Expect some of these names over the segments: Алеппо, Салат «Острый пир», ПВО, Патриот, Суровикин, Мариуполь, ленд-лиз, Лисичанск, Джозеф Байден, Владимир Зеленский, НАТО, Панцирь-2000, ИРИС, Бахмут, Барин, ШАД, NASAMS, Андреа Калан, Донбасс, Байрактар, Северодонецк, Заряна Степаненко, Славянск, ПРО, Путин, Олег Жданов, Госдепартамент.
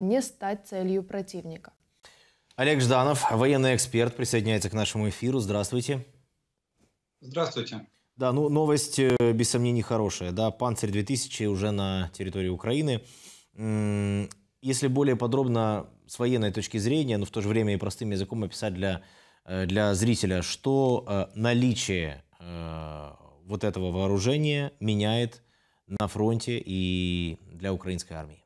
не стать целью противника. Олег Жданов, военный эксперт, присоединяется к нашему эфиру. Здравствуйте. Здравствуйте. Да, ну новость, без сомнений, хорошая. Да, «Панцирь-2000» уже на территории Украины. Если более подробно с военной точки зрения, но в то же время и простым языком описать для зрителя, что наличие вот этого вооружения меняет на фронте и для украинской армии?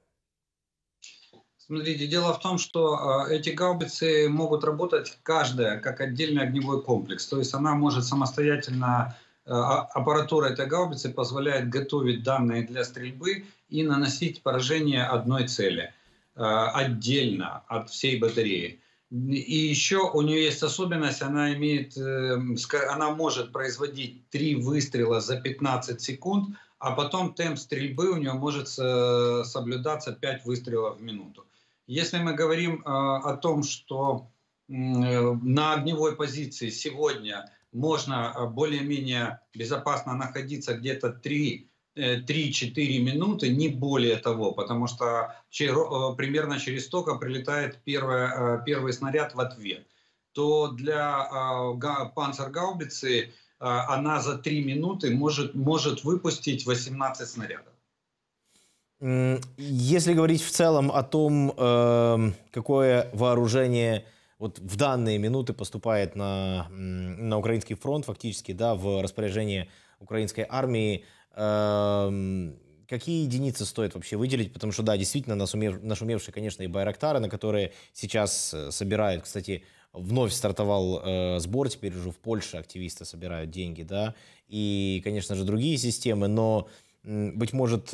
Смотрите, дело в том, что эти гаубицы могут работать каждая как отдельный огневой комплекс. То есть она может самостоятельно, аппаратура этой гаубицы позволяет готовить данные для стрельбы и наносить поражение одной цели отдельно от всей батареи. И еще у нее есть особенность, она может производить 3 выстрела за 15 секунд, а потом темп стрельбы у нее может соблюдаться 5 выстрелов в минуту. Если мы говорим о том, что на огневой позиции сегодня можно более-менее безопасно находиться где-то 3-4 минуты, не более того, потому что примерно через столько прилетает первый снаряд в ответ, то для панцергаубицы она за 3 минуты может выпустить 18 снарядов. Если говорить в целом о том, какое вооружение вот в данные минуты поступает на украинский фронт, фактически, да, в распоряжение украинской армии, какие единицы стоит вообще выделить? Потому что, да, действительно, нашумевшие, конечно, и Байрактары, на которые сейчас собирают, кстати, вновь стартовал сбор, теперь уже в Польше активисты собирают деньги, да, и, конечно же, другие системы, но, быть может,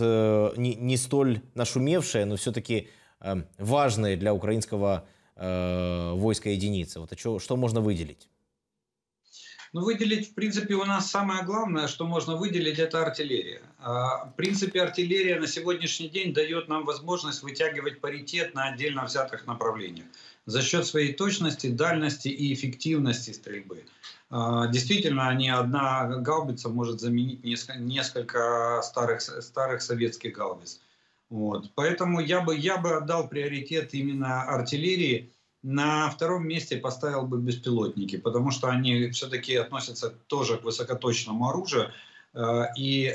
не столь нашумевшие, но все-таки важные для украинского войска единицы. Вот что можно выделить? Ну, выделить, в принципе, у нас самое главное, что можно выделить, это артиллерия. В принципе, артиллерия на сегодняшний день дает нам возможность вытягивать паритет на отдельно взятых направлениях за счет своей точности, дальности и эффективности стрельбы. Действительно, одна гаубица может заменить несколько старых советских гаубиц. Вот. Поэтому я бы отдал приоритет именно артиллерии. На втором месте поставил бы беспилотники, потому что они все-таки относятся тоже к высокоточному оружию, и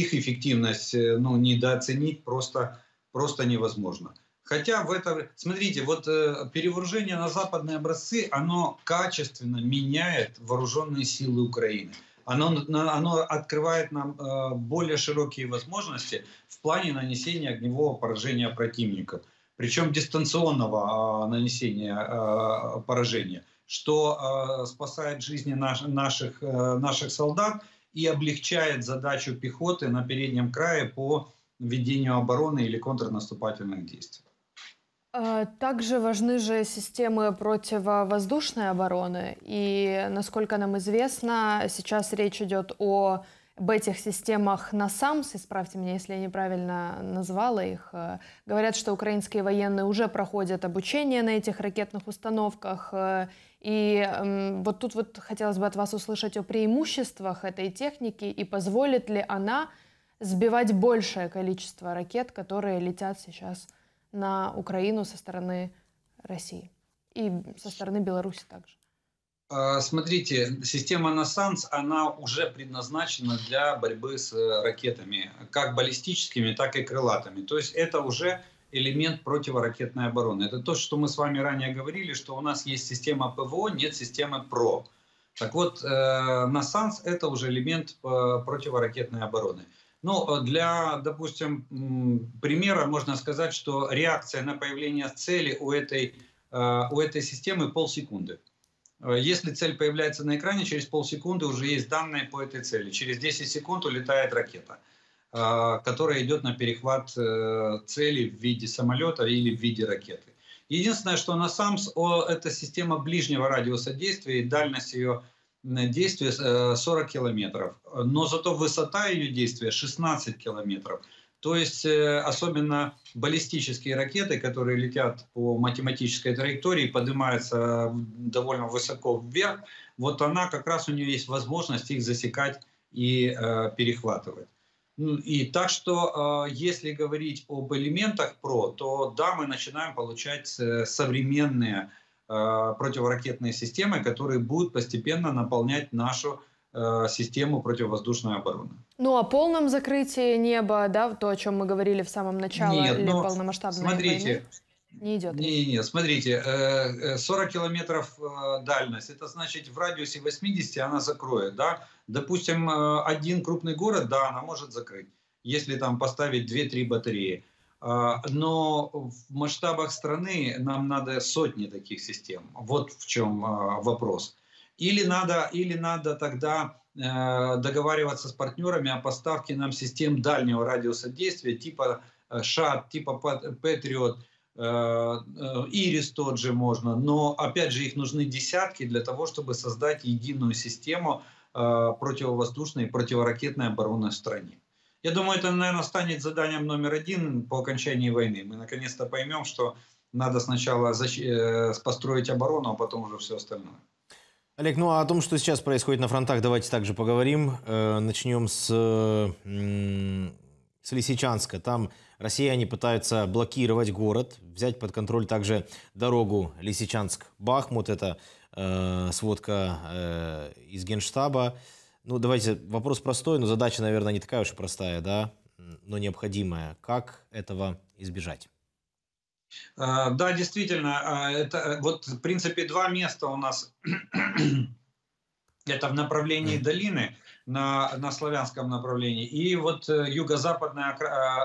их эффективность, ну, недооценить просто невозможно. Хотя смотрите, вот перевооружение на западные образцы, оно качественно меняет вооруженные силы Украины. Оно открывает нам более широкие возможности в плане нанесения огневого поражения противников. Причем дистанционного нанесения поражения, что спасает жизни наших солдат и облегчает задачу пехоты на переднем крае по ведению обороны или контрнаступательных действий. Также важны же системы противовоздушной обороны. И, насколько нам известно, сейчас речь идет об этих системах NASAMS, исправьте меня, если я неправильно назвала их, говорят, что украинские военные уже проходят обучение на этих ракетных установках. И вот тут вот хотелось бы от вас услышать о преимуществах этой техники и позволит ли она сбивать большее количество ракет, которые летят сейчас на Украину со стороны России и со стороны Беларуси также. Смотрите, система NASAMS, она уже предназначена для борьбы с ракетами, как баллистическими, так и крылатыми. То есть это уже элемент противоракетной обороны. Это то, что мы с вами ранее говорили, что у нас есть система ПВО, нет системы ПРО. Так вот, NASAMS это уже элемент противоракетной обороны. Ну, для, допустим, примера можно сказать, что реакция на появление цели у этой системы полсекунды. Если цель появляется на экране, через полсекунды уже есть данные по этой цели. Через 10 секунд улетает ракета, которая идет на перехват цели в виде самолета или в виде ракеты. Единственное, что NASAMS — это система ближнего радиуса действия, и дальность ее действия 40 километров. Но зато высота ее действия 16 километров. То есть особенно баллистические ракеты, которые летят по математической траектории, поднимаются довольно высоко вверх, вот она как раз у нее есть возможность их засекать и перехватывать. И так что, если говорить об элементах ПРО, то да, мы начинаем получать современные противоракетные системы, которые будут постепенно наполнять нашу систему противовоздушной обороны. Ну, о полном закрытии неба, да, то, о чем мы говорили в самом начале, нет, или полномасштабной войны, не идет? Нет, смотрите, 40 километров дальность, это значит в радиусе 80 она закроет, да? Допустим, один крупный город, да, она может закрыть, если там поставить 2-3 батареи. Но в масштабах страны нам надо сотни таких систем. Вот в чем вопрос. Или надо тогда договариваться с партнерами о поставке нам систем дальнего радиуса действия, типа ШАД, типа Патриот, ИРИС тот же можно. Но опять же их нужны десятки для того, чтобы создать единую систему противовоздушной и противоракетной обороны в стране. Я думаю, это, наверное, станет заданием номер один по окончании войны. Мы наконец-то поймем, что надо сначала построить оборону, а потом уже все остальное. Олег, ну а о том, что сейчас происходит на фронтах, давайте также поговорим. Начнем с Лисичанска. Там россияне пытаются блокировать город, взять под контроль также дорогу Лисичанск-Бахмут. Это сводка из Генштаба. Ну, давайте, вопрос простой, но задача, наверное, не такая уж и простая, да, но необходимая. Как этого избежать? Да, действительно, это, вот, в принципе, два места у нас, это в направлении долины, на славянском направлении, и вот юго-западная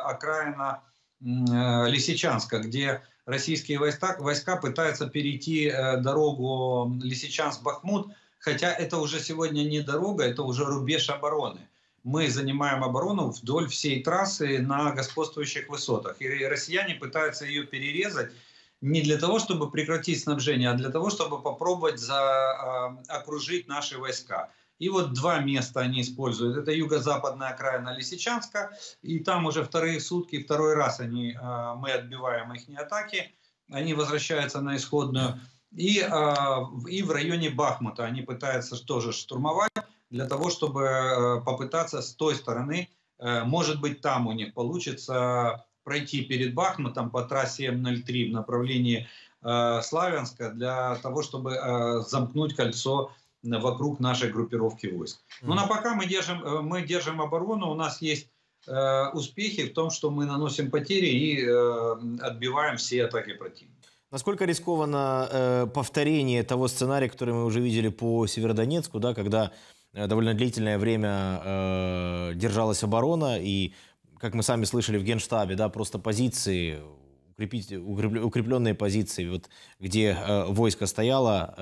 окраина Лисичанска, где российские войска пытаются перейти дорогу Лисичанск-Бахмут, хотя это уже сегодня не дорога, это уже рубеж обороны. Мы занимаем оборону вдоль всей трассы на господствующих высотах. И россияне пытаются ее перерезать не для того, чтобы прекратить снабжение, а для того, чтобы попробовать окружить наши войска. И вот два места они используют. Это юго-западная окраина Лисичанска. И там уже второй раз мы отбиваем их атаки. Они возвращаются на исходную. И в районе Бахмута они пытаются тоже штурмовать, для того, чтобы попытаться с той стороны, может быть, там у них получится пройти перед Бахмутом по трассе М-03 в направлении Славянска, для того, чтобы замкнуть кольцо вокруг нашей группировки войск. Но на пока мы держим оборону, у нас есть успехи в том, что мы наносим потери и отбиваем все атаки противника. Насколько рискованно повторение того сценария, который мы уже видели по Северодонецку, да, когда довольно длительное время держалась оборона, и, как мы сами слышали в Генштабе, да, просто позиции, укрепленные позиции, вот, где войско стояло,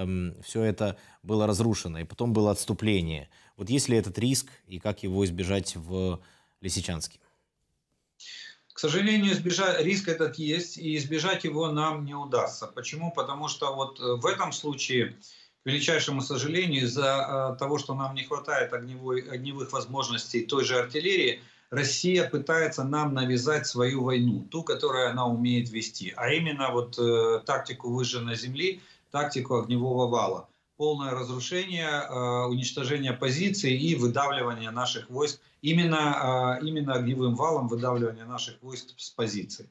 все это было разрушено, и потом было отступление. Вот есть ли этот риск, и как его избежать в Лисичанске? К сожалению, риск этот есть, и избежать его нам не удастся. Почему? Потому что вот в этом случае, к величайшему сожалению, из-за того, что нам не хватает огневых возможностей той же артиллерии, Россия пытается нам навязать свою войну, ту, которую она умеет вести. А именно вот тактику выжженной земли, тактику огневого вала. Полное разрушение, уничтожение позиций и выдавливание наших войск, именно огневым валом выдавливание наших войск с позиций.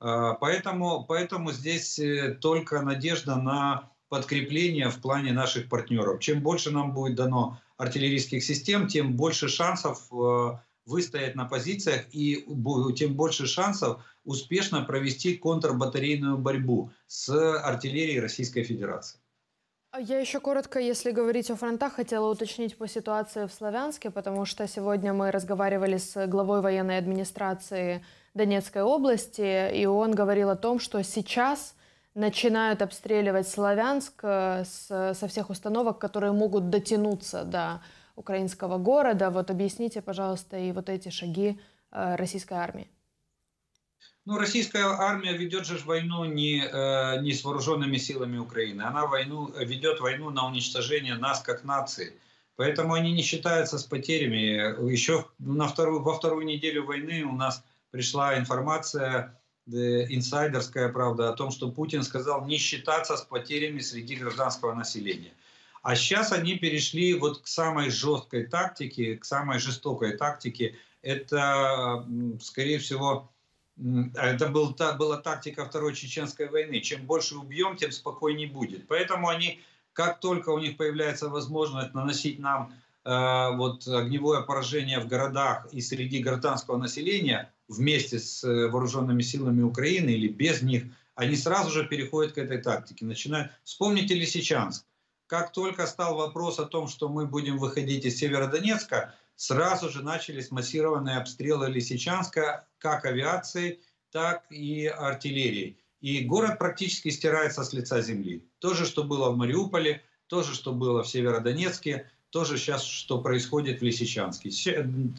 Поэтому здесь только надежда на подкрепление в плане наших партнеров. Чем больше нам будет дано артиллерийских систем, тем больше шансов выстоять на позициях и тем больше шансов успешно провести контрбатарейную борьбу с артиллерией Российской Федерации. Я еще коротко, если говорить о фронтах, хотела уточнить по ситуации в Славянске, потому что сегодня мы разговаривали с главой военной администрации Донецкой области, и он говорил о том, что сейчас начинают обстреливать Славянск со всех установок, которые могут дотянуться до украинского города. Вот объясните, пожалуйста, и вот эти шаги российской армии. Ну, российская армия ведет же войну не с вооруженными силами Украины. Она ведет войну на уничтожение нас как нации. Поэтому они не считаются с потерями. Еще во вторую неделю войны у нас пришла информация, инсайдерская, правда, о том, что Путин сказал не считаться с потерями среди гражданского населения. А сейчас они перешли вот к самой жестокой тактике, это, скорее всего, это была тактика Второй Чеченской войны. Чем больше убьем, тем спокойнее будет. Поэтому они, как только у них появляется возможность наносить нам вот огневое поражение в городах и среди гражданского населения, вместе с вооруженными силами Украины или без них, они сразу же переходят к этой тактике. Начинают... Вспомните Лисичанск. Как только стал вопрос о том, что мы будем выходить из Северодонецка, сразу же начались массированные обстрелы Лисичанска как авиацией, так и артиллерией. И город практически стирается с лица земли. То же, что было в Мариуполе, то же, что было в Северодонецке, то же сейчас, что происходит в Лисичанске.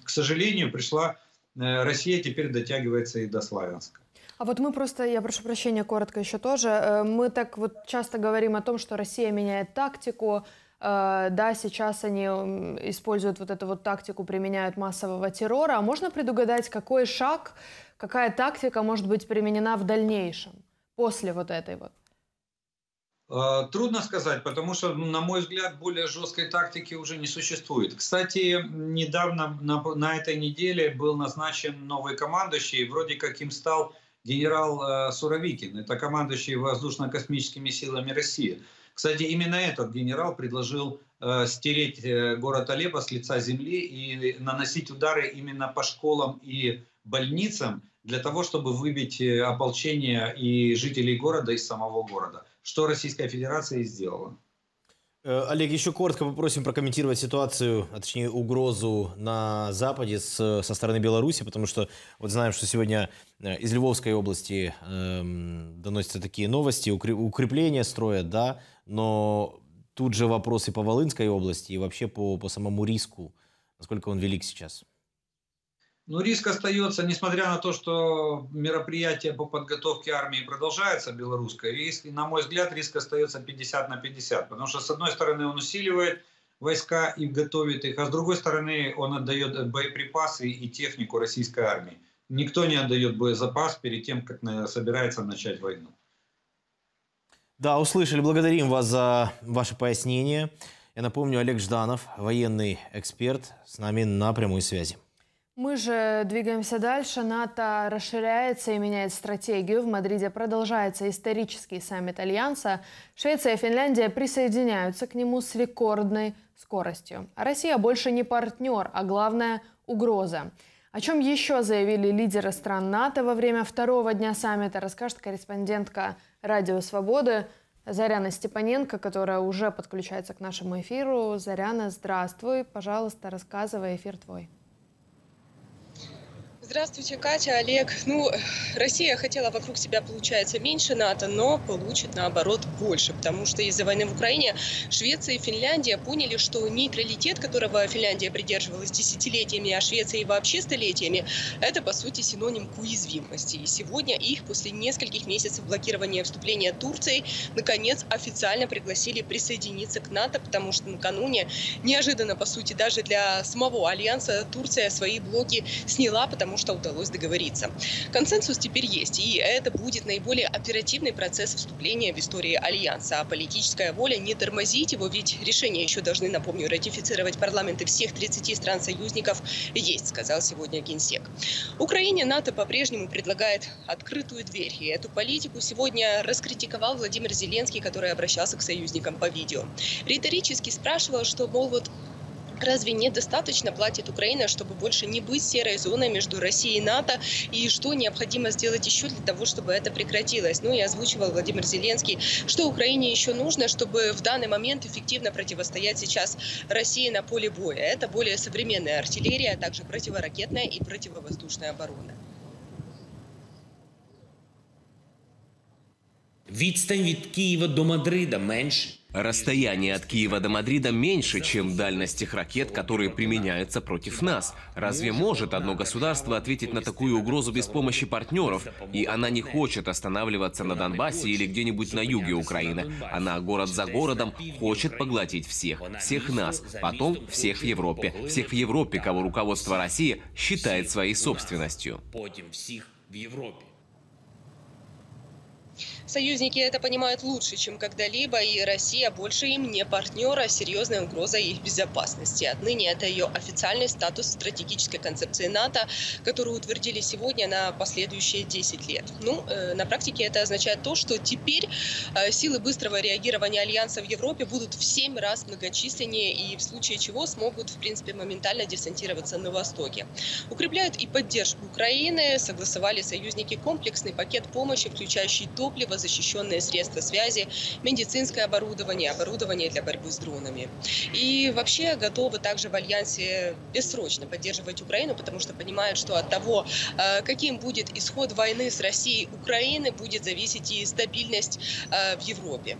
К сожалению, пришла Россия, теперь дотягивается и до Славянска. А вот мы просто, я прошу прощения, коротко еще тоже, мы так вот часто говорим о том, что Россия меняет тактику, да, сейчас они используют вот эту вот тактику, применяют массового террора. А можно предугадать, какой шаг, какая тактика может быть применена в дальнейшем, после вот этой вот? Трудно сказать, потому что, на мой взгляд, более жесткой тактики уже не существует. Кстати, недавно, на этой неделе, был назначен новый командующий, вроде как им стал генерал Суровикин. Это командующий воздушно-космическими силами России. Кстати, именно этот генерал предложил стереть город Алеппо с лица земли и наносить удары именно по школам и больницам, для того, чтобы выбить ополчение и жителей города из самого города. Что Российская Федерация и сделала. Олег, еще коротко попросим прокомментировать ситуацию, а точнее угрозу на Западе со стороны Беларуси, потому что вот знаем, что сегодня из Львовской области доносятся такие новости, укрепления строят, да, но тут же вопросы по Волынской области и вообще по самому риску, насколько он велик сейчас. Ну, риск остается, несмотря на то, что мероприятие по подготовке армии продолжается, белорусское, риск, на мой взгляд, риск остается 50/50. Потому что, с одной стороны, он усиливает войска и готовит их, а с другой стороны, он отдает боеприпасы и технику российской армии. Никто не отдает боезапас перед тем, как собирается начать войну. Да, услышали. Благодарим вас за ваше пояснение. Я напомню, Олег Жданов, военный эксперт, с нами на прямой связи. Мы же двигаемся дальше. НАТО расширяется и меняет стратегию. В Мадриде продолжается исторический саммит Альянса. Швеция и Финляндия присоединяются к нему с рекордной скоростью. А Россия больше не партнер, а главное – угроза. О чем еще заявили лидеры стран НАТО во время второго дня саммита, расскажет корреспондентка «Радио Свободы» Заряна Степаненко, которая уже подключается к нашему эфиру. Заряна, здравствуй. Пожалуйста, рассказывай, эфир твой. Здравствуйте, Катя, Олег. Ну, Россия хотела вокруг себя, получается, меньше НАТО, но получит, наоборот, больше. Потому что из-за войны в Украине Швеция и Финляндия поняли, что нейтралитет, которого Финляндия придерживалась десятилетиями, а Швеция и вообще столетиями, это, по сути, синоним к уязвимости. И сегодня их после нескольких месяцев блокирования вступления Турции наконец официально пригласили присоединиться к НАТО, потому что накануне неожиданно, по сути, даже для самого Альянса Турция свои блоки сняла, потому что удалось договориться. Консенсус теперь есть, и это будет наиболее оперативный процесс вступления в историю Альянса. А политическая воля не тормозить его, ведь решения еще должны, напомню, ратифицировать парламенты всех 30 стран-союзников есть, сказал сегодня генсек. Украине НАТО по-прежнему предлагает открытую дверь, и эту политику сегодня раскритиковал Владимир Зеленский, который обращался к союзникам по видео. Риторически спрашивал, что, мол, вот разве недостаточно платит Украина, чтобы больше не быть серой зоной между Россией и НАТО? И что необходимо сделать еще для того, чтобы это прекратилось? Ну и озвучивал Владимир Зеленский, что Украине еще нужно, чтобы в данный момент эффективно противостоять сейчас России на поле боя. Это более современная артиллерия, а также противоракетная и противовоздушная оборона. Відстань від Києва до Мадрида меньше. Расстояние от Киева до Мадрида меньше, чем дальность тех ракет, которые применяются против нас. Разве может одно государство ответить на такую угрозу без помощи партнеров? И она не хочет останавливаться на Донбассе или где-нибудь на юге Украины. Она город за городом хочет поглотить всех. Всех нас, потом всех в Европе. Всех в Европе, кого руководство России считает своей собственностью. Потом всех в Европе. союзники это понимают лучше, чем когда-либо, и Россия больше им не партнер, а серьезная угроза их безопасности. Отныне это ее официальный статус стратегической концепции НАТО, которую утвердили сегодня на последующие 10 лет. Ну, на практике это означает то, что теперь силы быстрого реагирования Альянса в Европе будут в 7 раз многочисленнее и в случае чего смогут, в принципе, моментально десантироваться на Востоке. Укрепляют и поддержку Украины, согласовали союзники комплексный пакет помощи, включающий топливо, защищенные средства связи, медицинское оборудование, оборудование для борьбы с дронами. И вообще готовы также в Альянсе бессрочно поддерживать Украину, потому что понимают, что от того, каким будет исход войны с Россией Украины, будет зависеть и стабильность в Европе.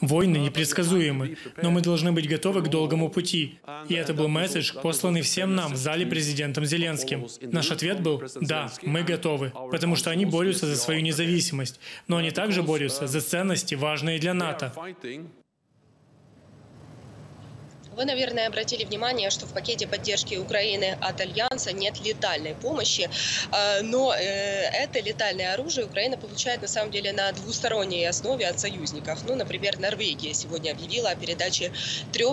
Войны непредсказуемы, но мы должны быть готовы к долгому пути. И это был месседж, посланный всем нам в зале президентом Зеленским. Наш ответ был «Да, мы готовы», потому что они борются за свою независимость, но они также борются за ценности, важные для НАТО. Вы, наверное, обратили внимание, что в пакете поддержки Украины от Альянса нет летальной помощи, но это летальное оружие Украина получает на самом деле на двусторонней основе от союзников. Ну, например, Норвегия сегодня объявила о передаче 3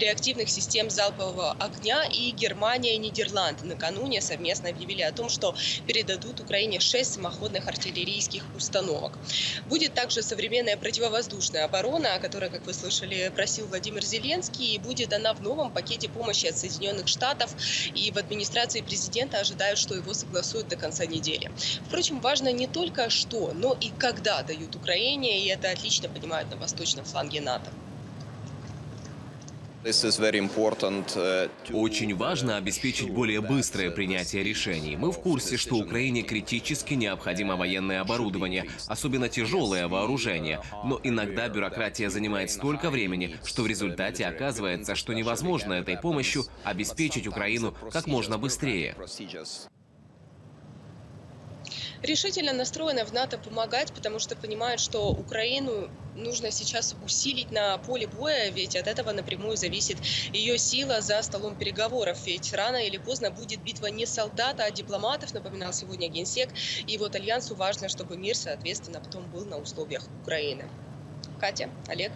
реактивных систем залпового огня, и Германия и Нидерланды накануне совместно объявили о том, что передадут Украине 6 самоходных артиллерийских установок. Будет также современная противовоздушная оборона, о которой, как вы слышали, просил Владимир Зеленский, и будет дана в новом пакете помощи от Соединенных Штатов, и в администрации президента ожидают, что его согласуют до конца недели. Впрочем, важно не только что, но и когда дают Украине, и это отлично понимают на восточном фланге НАТО. Очень важно обеспечить более быстрое принятие решений. Мы в курсе, что Украине критически необходимо военное оборудование, особенно тяжелое вооружение. Но иногда бюрократия занимает столько времени, что в результате оказывается, что невозможно этой помощью обеспечить Украину как можно быстрее. Решительно настроена в НАТО помогать, потому что понимают, что Украину нужно сейчас усилить на поле боя, ведь от этого напрямую зависит ее сила за столом переговоров. Ведь рано или поздно будет битва не солдат, а дипломатов, напоминал сегодня генсек. И вот Альянсу важно, чтобы мир, соответственно, потом был на условиях Украины. Катя, Олег.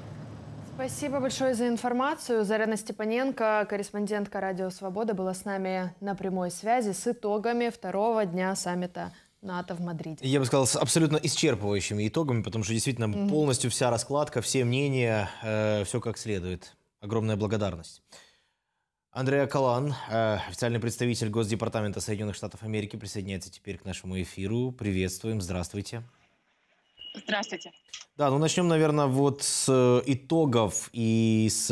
Спасибо большое за информацию. Заряна Степаненко, корреспондентка «Радио Свобода», была с нами на прямой связи с итогами 2-го дня саммита НАТО в Мадриде. Я бы сказал, с абсолютно исчерпывающими итогами, потому что действительно полностью вся раскладка, все мнения, все как следует. Огромная благодарность. Андреа Калан, официальный представитель Госдепартамента Соединенных Штатов Америки, присоединяется теперь к нашему эфиру. Приветствуем, здравствуйте. Здравствуйте. Да, ну начнем, наверное, вот с итогов и с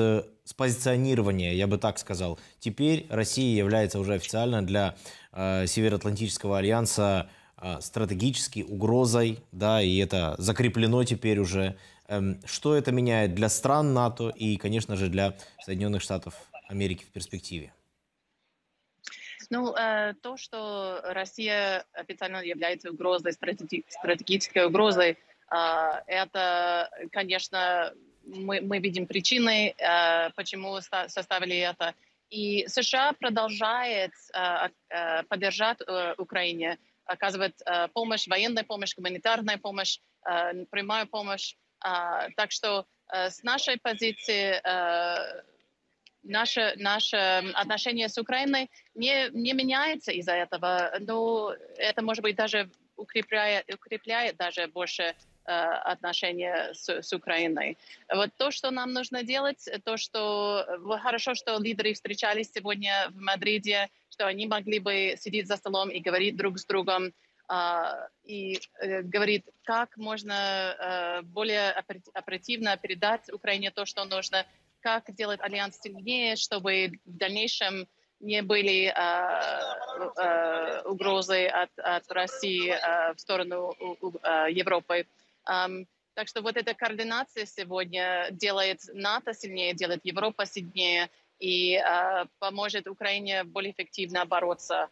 позиционирования, я бы так сказал. Теперь Россия является уже официально для Североатлантического альянса стратегически угрозой, да, и это закреплено теперь уже. Что это меняет для стран НАТО и, конечно же, для Соединенных Штатов Америки в перспективе? Ну, то, что Россия официально является угрозой, стратегической угрозой, это, конечно, мы видим причины, почему составили это. И США продолжает поддержать Украине, оказывает помощь, военная помощь, гуманитарная помощь, прямая помощь. Так что с нашей позиции наше отношение с Украиной не меняется из-за этого, но это, может быть, даже укрепляет даже больше отношения с Украиной. Вот то, что нам нужно делать, то, что хорошо, что лидеры встречались сегодня в Мадриде, что они могли бы сидеть за столом и говорить друг с другом, и говорить, как можно более оперативно передать Украине то, что нужно, как делать альянс сильнее, чтобы в дальнейшем не были угрозы от России в сторону Европы. Так что вот эта координация сегодня делает НАТО сильнее, делает Европу сильнее и поможет Украине более эффективно бороться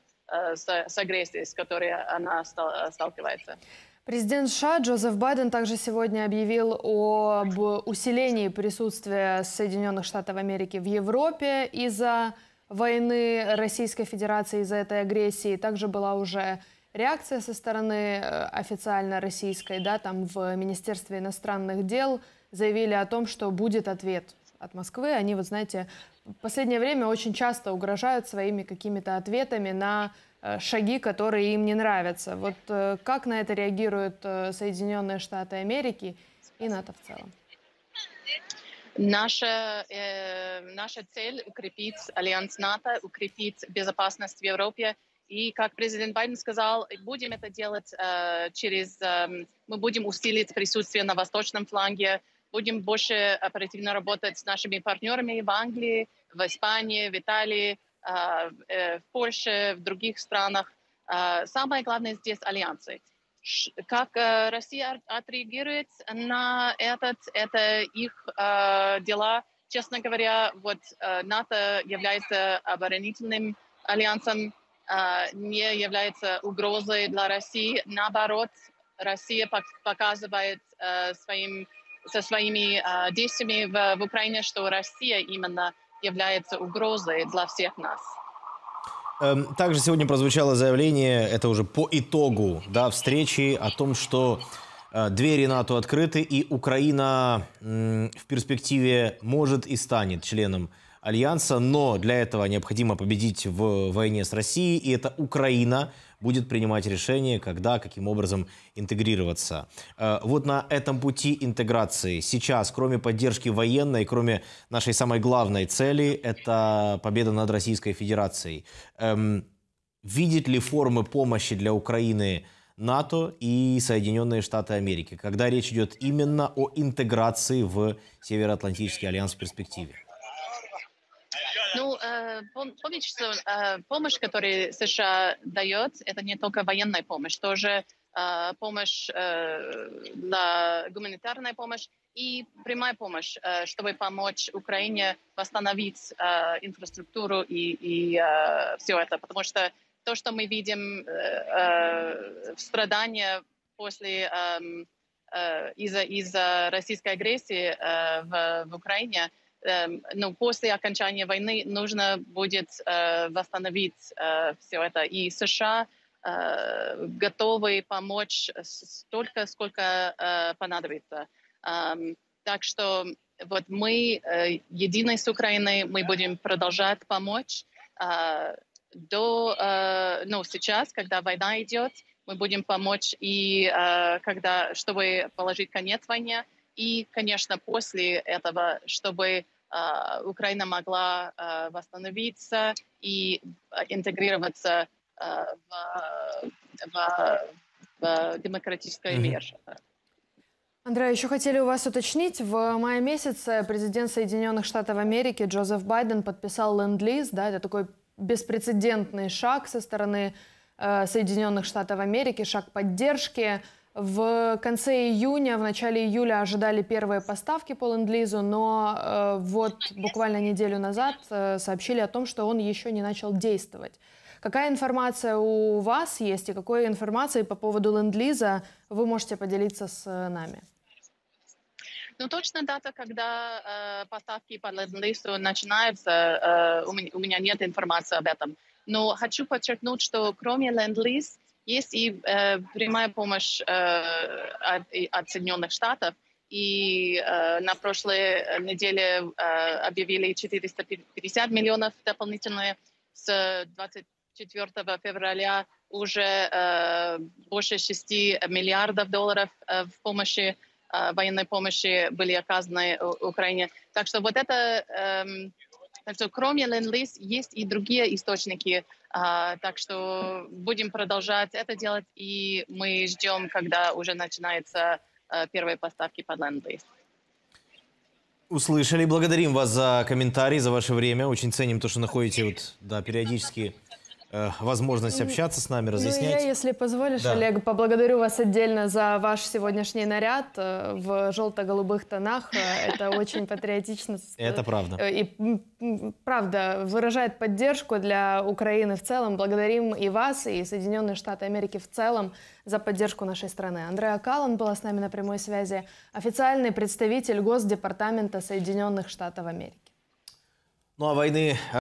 с агрессией, с которой она сталкивается. Президент США Джозеф Байден также сегодня объявил об усилении присутствия Соединенных Штатов Америки в Европе из-за войны Российской Федерации, из-за этой агрессии. Также была уже реакция со стороны официально российской, да, там в Министерстве иностранных дел заявили о том, что будет ответ от Москвы. Они, вот знаете, в последнее время очень часто угрожают своими какими-то ответами на шаги, которые им не нравятся. Вот как на это реагируют Соединенные Штаты Америки и НАТО в целом? Наша цель – укрепить альянс НАТО, укрепить безопасность в Европе. И, как президент Байден сказал, будем это делать мы будем усилить присутствие на восточном фланге, будем больше оперативно работать с нашими партнерами в Англии, в Испании, в Италии, в Польше, в других странах. Самое главное здесь альянсы. Как Россия отреагирует на это их дела. Честно говоря, вот НАТО является оборонительным альянсом, не является угрозой для России. Наоборот, Россия показывает со своими действиями в Украине, что Россия именно является угрозой для всех нас. Также сегодня прозвучало заявление, это уже по итогу, да, встречи, о том, что двери НАТО открыты, и Украина в перспективе может и станет членом Альянса, но для этого необходимо победить в войне с Россией, и это Украина будет принимать решение, когда, каким образом интегрироваться. Вот на этом пути интеграции сейчас, кроме поддержки военной, кроме нашей самой главной цели, это победа над Российской Федерацией, видит ли формы помощи для Украины НАТО и Соединенные Штаты Америки, когда речь идет именно о интеграции в Североатлантический альянс в перспективе? Ну, помните, что помощь, которую США дает, это не только военная помощь, тоже помощь, гуманитарная помощь и прямая помощь, чтобы помочь Украине восстановить инфраструктуру и все это. Потому что то, что мы видим страдания после из-за российской агрессии в Украине, ну, после окончания войны нужно будет восстановить все это. И США готовы помочь столько, сколько понадобится. Так что вот мы едины с Украиной, мы будем продолжать помочь. Сейчас, когда война идет, мы будем помочь, и чтобы положить конец войне. И, конечно, после этого, чтобы Украина могла восстановиться и интегрироваться в демократический мир. Андреа, еще хотели у вас уточнить. В мае месяце президент Соединенных Штатов Америки Джозеф Байден подписал ленд-лиз. Да, это такой беспрецедентный шаг со стороны Соединенных Штатов Америки, шаг поддержки. В конце июня, в начале июля ожидали первые поставки по ленд-лизу, но вот буквально неделю назад сообщили о том, что он еще не начал действовать. Какая информация у вас есть и какой информации по поводу ленд-лиза вы можете поделиться с нами? Ну, точно дата, когда поставки по ленд-лизу начинаются, у меня нет информации об этом. Но хочу подчеркнуть, что кроме ленд-лиза есть и прямая помощь от Соединенных Штатов. И на прошлой неделе объявили 450 миллионов дополнительные. С 24 февраля уже больше 6 миллиардов долларов в помощи, военной помощи были оказаны Украине. Так что вот это... Так что кроме ленд-лиза есть и другие источники, так что будем продолжать это делать, и мы ждем, когда уже начинаются первые поставки под ленд-лиз. Услышали. Благодарим вас за комментарий, за ваше время. Очень ценим то, что находите вот, да, периодически возможность общаться с нами, разъяснять. Ну, я, если позволишь, да. Олег, поблагодарю вас отдельно за ваш сегодняшний наряд в желто-голубых тонах. Это очень патриотично. Это правда. И правда выражает поддержку для Украины в целом. Благодарим и вас, и Соединенные Штаты Америки в целом за поддержку нашей страны. Андреа Калан была с нами на прямой связи, официальный представитель Госдепартамента Соединенных Штатов Америки. Ну а войны...